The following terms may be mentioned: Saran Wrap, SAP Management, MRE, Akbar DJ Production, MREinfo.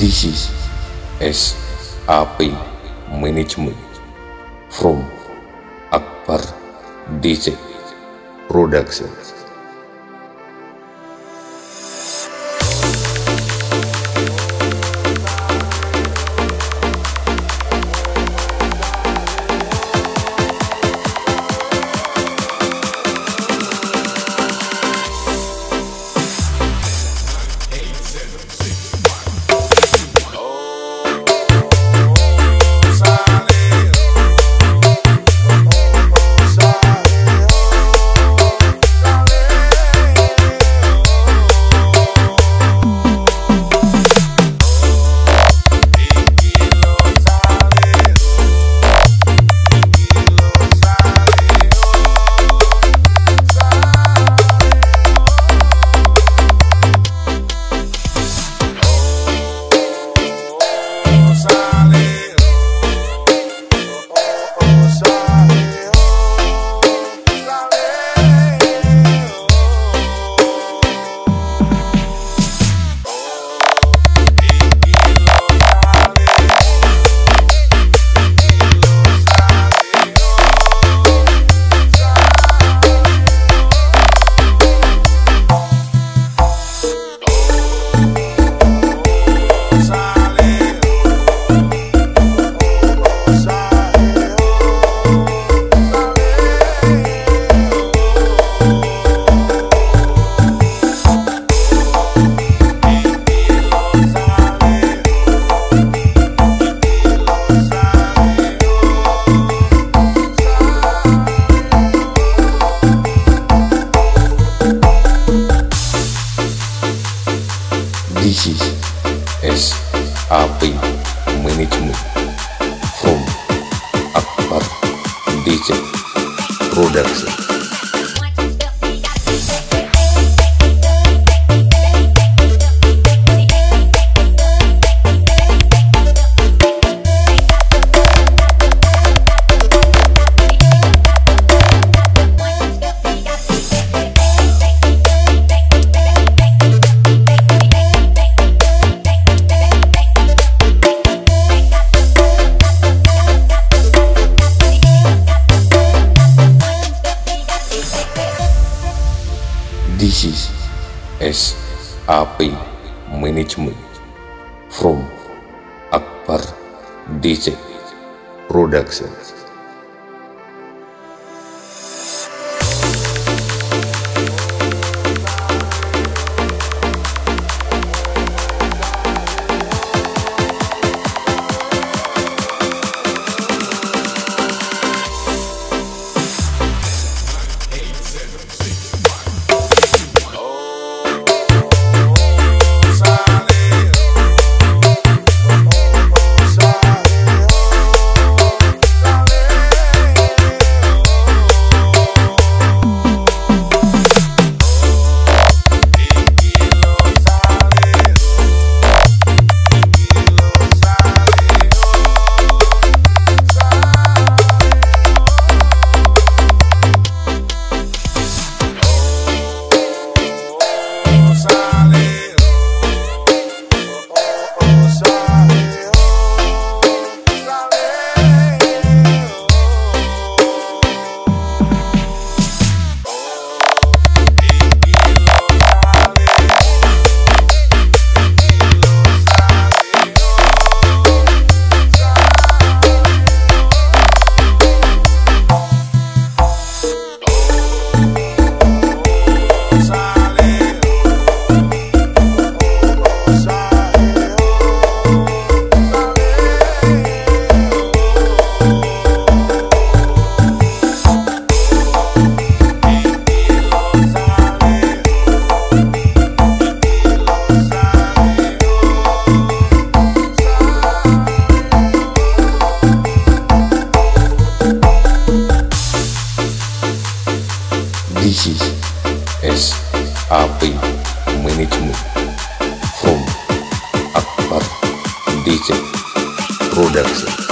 This is SAP Management from Akbar DJ Production. This is SAP Management from Akbar DJ Production. This is SAP Management from Akbar DJ Production. This is SAP Management from Akbar DJ Production.